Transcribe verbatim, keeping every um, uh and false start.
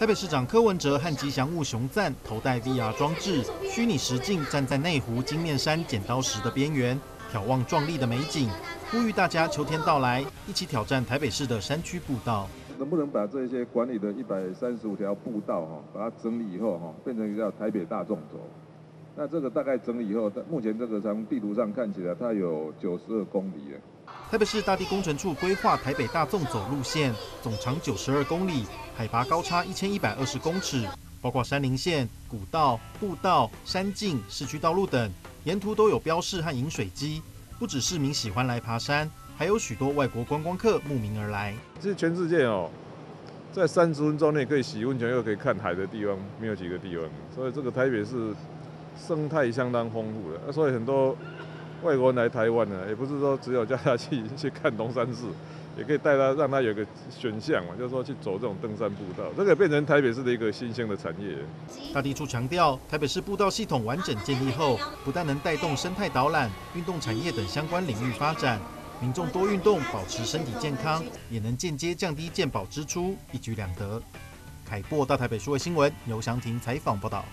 台北市长柯文哲和吉祥物熊赞头戴 V R 装置，虚拟实境站在内湖金面山剪刀石的边缘，眺望壮丽的美景，呼吁大家秋天到来，一起挑战台北市的山区步道。能不能把这些管理的一百三十五条步道哈，把它整理以后哈，变成一个叫台北大众走？ 那这个大概整理以后，目前这个从地图上看起来，它有九十二公里。台北市大地工程处规划台北大纵走路线，总长九十二公里，海拔高差一千一百二十公尺，包括山林线、古道、步道、山径、市区道路等，沿途都有标示和饮水机。不只市民喜欢来爬山，还有许多外国观光客慕名而来。其实全世界哦，在三十分钟内可以洗温泉又可以看海的地方，没有几个地方，所以这个台北市 生态相当丰富的，所以很多外国人来台湾呢，也不是说只有叫他去去看龙山寺，也可以带他让他有个选项嘛，就是说去走这种登山步道，这个变成台北市的一个新兴的产业。大地处强调，台北市步道系统完整建立后，不但能带动生态导览、运动产业等相关领域发展，民众多运动保持身体健康，也能间接降低健保支出，一举两得。凯擘大台北数位新闻，游祥庭采访报道。